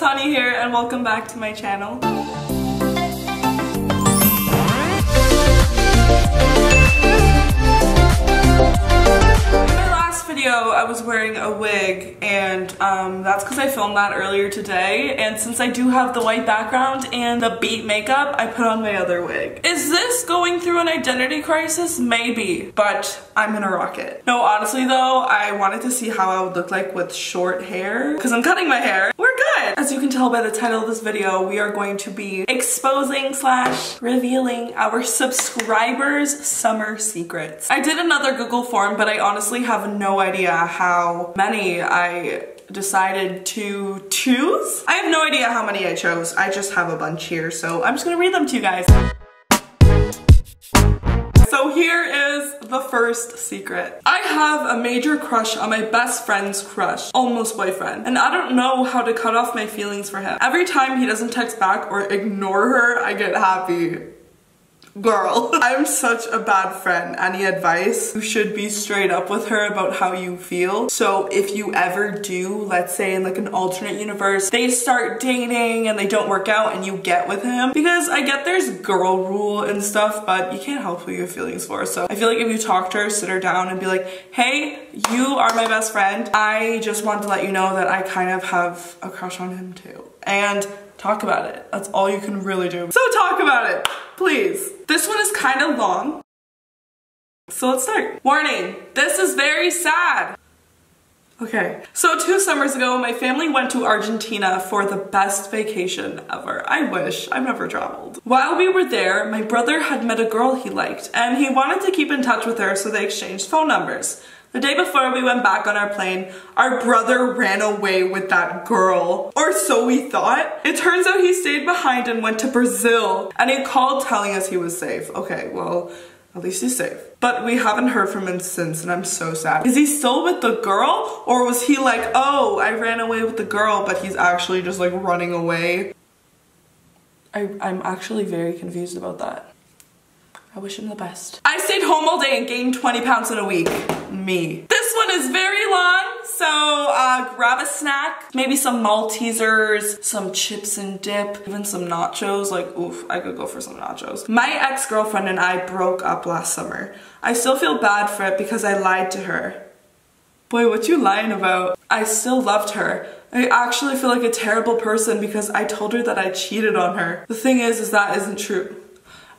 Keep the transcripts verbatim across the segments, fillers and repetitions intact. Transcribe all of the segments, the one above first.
it's Tani here and welcome back to my channel. I was wearing a wig, and um, that's because I filmed that earlier today, and since I do have the white background and the beat makeup, I put on my other wig. Is this going through an identity crisis? Maybe, but I'm gonna rock it. No, honestly though, I wanted to see how I would look like with short hair, because I'm cutting my hair. We're good! As you can tell by the title of this video, we are going to be exposing slash revealing our subscribers' summer secrets. I did another Google form, but I honestly have no idea how many I decided to choose. I have no idea how many I chose. I just have a bunch here, so I'm just gonna read them to you guys. So here is the first secret. I have a major crush on my best friend's crush, almost boyfriend, and I don't know how to cut off my feelings for him. Every time he doesn't text back or ignore her, I get happy. Girl, I'm such a bad friend. Any advice? You should be straight up with her about how you feel. So if you ever do, let's say in like an alternate universe, they start dating and they don't work out and you get with him, because I get there's girl rule and stuff, but you can't help who you have feelings for. So I feel like if you talk to her, sit her down and be like, hey, you are my best friend. I just wanted to let you know that I kind of have a crush on him too. And talk about it. That's all you can really do. So talk about it, please. This one is kind of long, so let's start. Warning, this is very sad. Okay, so two summers ago, my family went to Argentina for the best vacation ever. I wish. I've never traveled. While we were there, my brother had met a girl he liked, and he wanted to keep in touch with her, so they exchanged phone numbers. The day before we went back on our plane, our brother ran away with that girl. Or so we thought. It turns out he stayed behind and went to Brazil. And he called telling us he was safe. Okay, well, at least he's safe. But we haven't heard from him since, and I'm so sad. Is he still with the girl? Or was he like, oh, I ran away with the girl, but he's actually just like running away? I, I'm actually very confused about that. I wish him the best. I stayed home all day and gained twenty pounds in a week. Me. This one is very long, so uh, grab a snack. Maybe some Maltesers, some chips and dip, even some nachos. Like, oof, I could go for some nachos. My ex-girlfriend and I broke up last summer. I still feel bad for it because I lied to her. Boy, what you lying about? I still loved her. I actually feel like a terrible person because I told her that I cheated on her. The thing is, is that isn't true.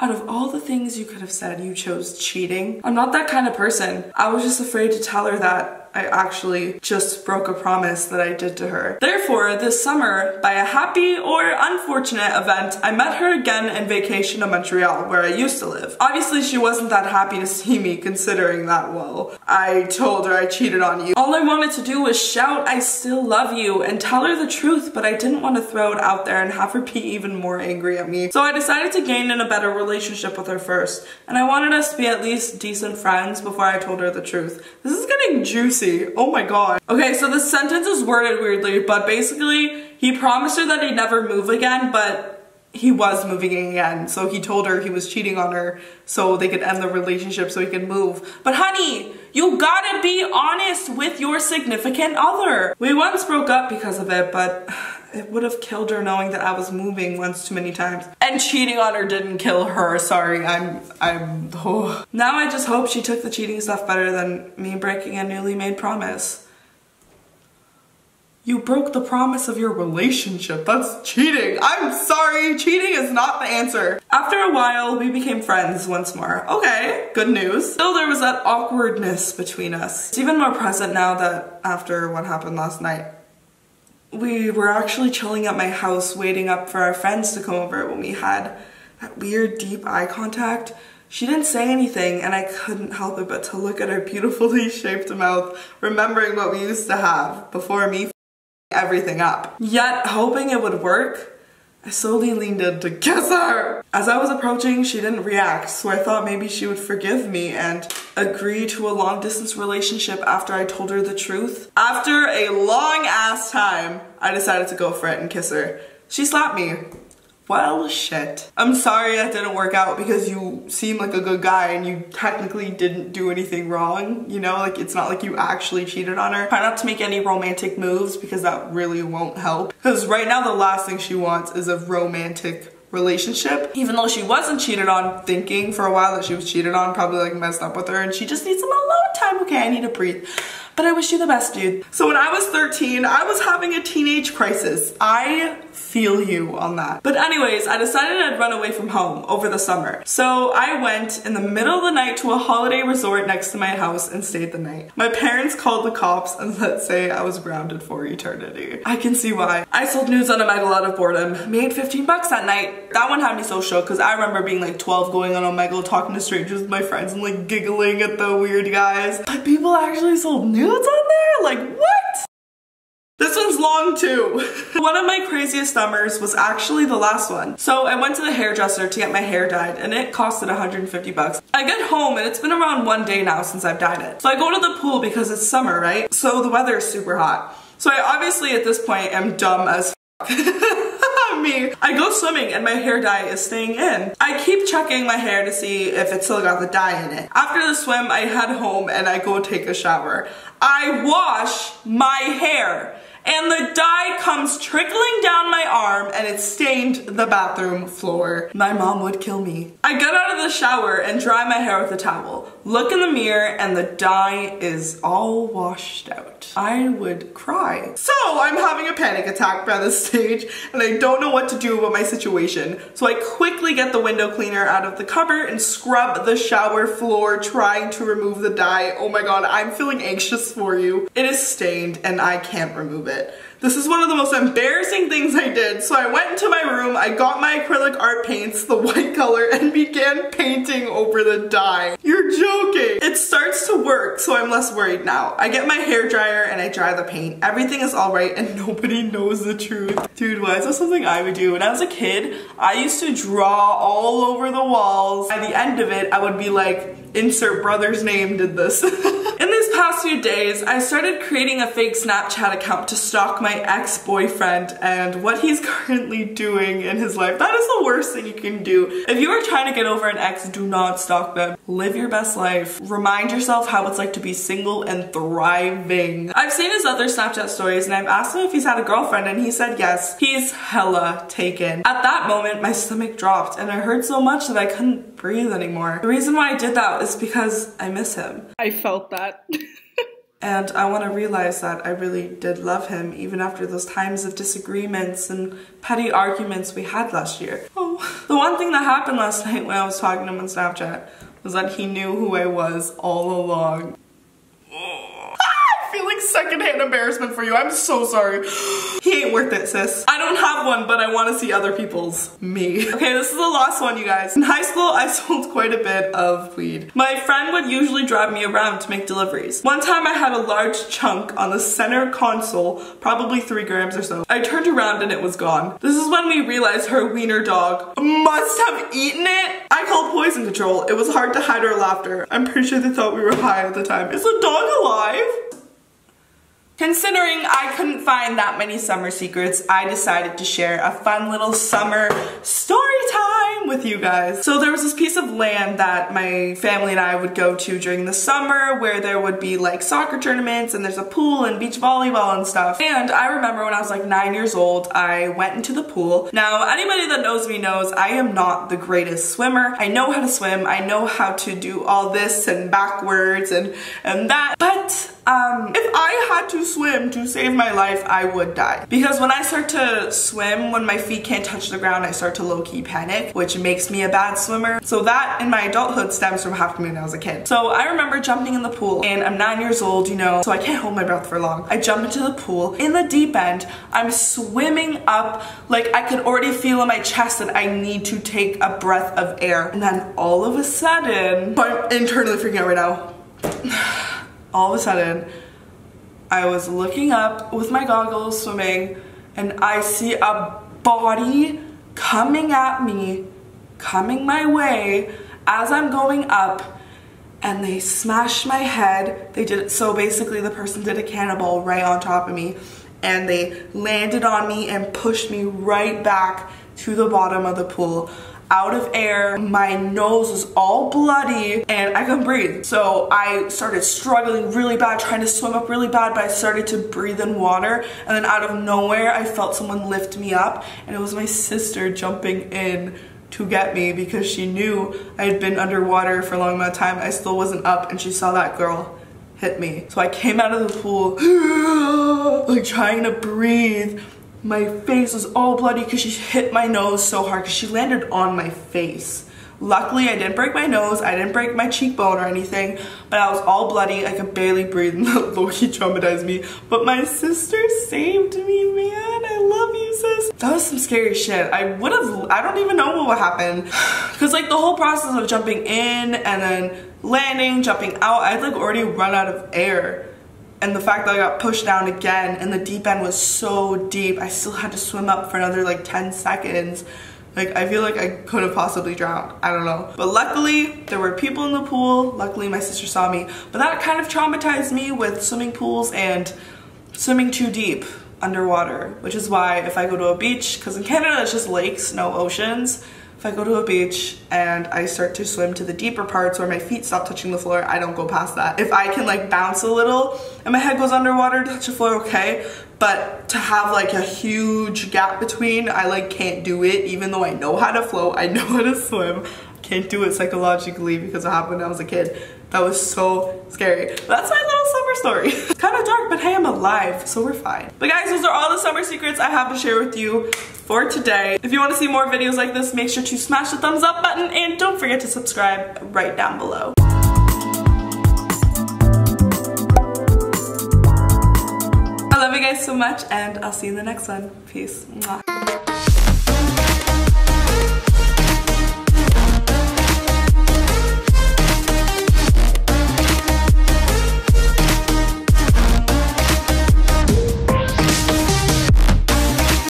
Out of all the things you could have said, you chose cheating. I'm not that kind of person. I was just afraid to tell her that I actually just broke a promise that I did to her. Therefore, this summer, by a happy or unfortunate event, I met her again in vacation in Montreal, where I used to live. Obviously, she wasn't that happy to see me, considering that, well, I told her I cheated on you. All I wanted to do was shout, I still love you, and tell her the truth, but I didn't want to throw it out there and have her be even more angry at me. So I decided to gain in a better relationship with her first, and I wanted us to be at least decent friends before I told her the truth. This is getting juicy. Oh my god. Okay, so this sentence is worded weirdly, but basically he promised her that he'd never move again, but he was moving again. So he told her he was cheating on her so they could end the relationship so he could move. But honey, you gotta be honest with your significant other. We once broke up because of it, but it would have killed her knowing that I was moving once too many times. And cheating on her didn't kill her. Sorry, I'm, I'm, oh. Now I just hope she took the cheating stuff better than me breaking a newly made promise. You broke the promise of your relationship. That's cheating. I'm sorry, cheating is not the answer. After a while, we became friends once more. Okay, good news. Still, there was that awkwardness between us. It's even more present now that after what happened last night. We were actually chilling at my house, waiting up for our friends to come over when we had that weird deep eye contact. She didn't say anything, and I couldn't help it but to look at her beautifully shaped mouth, remembering what we used to have before me f***ing everything up. Yet, hoping it would work, I slowly leaned in to kiss her. As I was approaching, she didn't react, so I thought maybe she would forgive me and agree to a long-distance relationship after I told her the truth. After a long-ass time, I decided to go for it and kiss her. She slapped me. Well, shit. I'm sorry that didn't work out because you seem like a good guy and you technically didn't do anything wrong, you know? Like, it's not like you actually cheated on her. Try not to make any romantic moves because that really won't help. Because right now the last thing she wants is a romantic relationship, even though she wasn't cheated on, thinking for a while that she was cheated on, probably like messed up with her, and she just needs some alone time. Okay, I need to breathe. But I wish you the best, dude. So when I was thirteen, I was having a teenage crisis. I feel you on that. But anyways, I decided I'd run away from home over the summer. So I went in the middle of the night to a holiday resort next to my house and stayed the night. My parents called the cops and let's say I was grounded for eternity. I can see why. I sold nudes on a Megalow out of boredom. Made fifteen bucks that night. That one had me so shook because I remember being like twelve going on Megalow talking to strangers with my friends and like giggling at the weird guys. But people actually sold nudes on there? Like, what? This one's long too. One of my craziest summers was actually the last one. So I went to the hairdresser to get my hair dyed and it costed one hundred fifty bucks. I get home and it's been around one day now since I've dyed it. So I go to the pool because it's summer, right? So the weather is super hot. So I obviously at this point am dumb as fuck. Me. I go swimming and my hair dye is staying in. I keep checking my hair to see if it still got the dye in it. After the swim, I head home and I go take a shower. I wash my hair and the dye comes trickling down my arm and it stained the bathroom floor. My mom would kill me. I get out of the shower and dry my hair with a towel. Look in the mirror and the dye is all washed out. I would cry. So I'm having a panic attack by this stage and I don't know what to do about my situation. So I quickly get the window cleaner out of the cupboard and scrub the shower floor trying to remove the dye. Oh my god, I'm feeling anxious for you. It is stained and I can't remove it. This is one of the most embarrassing things I did. So I went into my room, I got my acrylic art paints, the white color, and began painting over the dye. You're joking. It starts to work, so I'm less worried now. I get my hair dryer and I dry the paint. Everything is all right and nobody knows the truth. Dude, why is this something I would do? When I was a kid, I used to draw all over the walls. By the end of it, I would be like, insert brother's name did this. In these past few days, I started creating a fake Snapchat account to stalk my ex-boyfriend and what he's currently doing in his life. That is the worst thing you can do. If you are trying to get over an ex, do not stalk them. Live your best life. Remind yourself how it's like to be single and thriving. I've seen his other Snapchat stories and I've asked him if he's had a girlfriend and he said yes. He's hella taken. At that moment, my stomach dropped and I hurt so much that I couldn't breathe anymore. The reason why I did that is because I miss him. I felt that. And I want to realize that I really did love him, even after those times of disagreements and petty arguments we had last year. Oh, the one thing that happened last night when I was talking to him on Snapchat was that he knew who I was all along. Oh. Ah, I feel like secondhand embarrassment for you. I'm so sorry. He ain't worth it, sis. I don't have one, but I want to see other people's me. Okay, this is the last one, you guys. In high school, I sold quite a bit of weed. My friend would usually drive me around to make deliveries. One time I had a large chunk on the center console, probably three grams or so. I turned around and it was gone. This is when we realized her wiener dog must have eaten it. I called poison control. It was hard to hide our laughter. I'm pretty sure they thought we were high at the time. Is the dog alive? Considering I couldn't find that many summer secrets, I decided to share a fun little summer story time with you guys. So there was this piece of land that my family and I would go to during the summer where there would be like soccer tournaments and there's a pool and beach volleyball and stuff. And I remember when I was like nine years old, I went into the pool. Now, anybody that knows me knows I am not the greatest swimmer. I know how to swim. I know how to do all this and backwards and, and that. But um, if I had to swim to save my life, I would die. Because when I start to swim, when my feet can't touch the ground, I start to low-key panic, which makes me a bad swimmer. So that in my adulthood stems from happening when I was a kid. So I remember jumping in the pool and I'm nine years old, you know, so I can't hold my breath for long. I jump into the pool in the deep end. I'm swimming up, like I could already feel in my chest that I need to take a breath of air. And then all of a sudden, I'm internally freaking out right now. All of a sudden, I was looking up with my goggles swimming and I see a body coming at me, coming my way as I'm going up, and they smashed my head. They did it so basically the person did a cannonball right on top of me and they landed on me and pushed me right back to the bottom of the pool, out of air. My nose was all bloody and I couldn't breathe. So I started struggling really bad, trying to swim up really bad, but I started to breathe in water. And then out of nowhere, I felt someone lift me up, and it was my sister jumping in to get me because she knew I had been underwater for a long amount of time. I still wasn't up, and she saw that girl hit me. So I came out of the pool, like trying to breathe. My face was all bloody because she hit my nose so hard because she landed on my face. Luckily, I didn't break my nose, I didn't break my cheekbone or anything, but I was all bloody, I could barely breathe, and that low-key traumatized me. But my sister saved me, man. I love you, sis. That was some scary shit. I would have, I don't even know what would happen. Because like the whole process of jumping in and then landing, jumping out, I'd like already run out of air. And the fact that I got pushed down again and the deep end was so deep, I still had to swim up for another like ten seconds. Like, I feel like I could have possibly drowned. I don't know. But luckily, there were people in the pool. Luckily, my sister saw me. But that kind of traumatized me with swimming pools and swimming too deep underwater. Which is why if I go to a beach, because in Canada it's just lakes, no oceans. If I go to a beach and I start to swim to the deeper parts where my feet stop touching the floor, I don't go past that. If I can like bounce a little and my head goes underwater to touch the floor, okay. But to have like a huge gap between, I like can't do it. Even though I know how to float, I know how to swim, I can't do it psychologically because it happened when I was a kid. That was so scary. That's my little summer story. It's kind of dark, but hey, I'm alive, so we're fine. But guys, those are all the summer secrets I have to share with you for today. If you want to see more videos like this, make sure to smash the thumbs up button and don't forget to subscribe right down below. I love you guys so much, and I'll see you in the next one. Peace.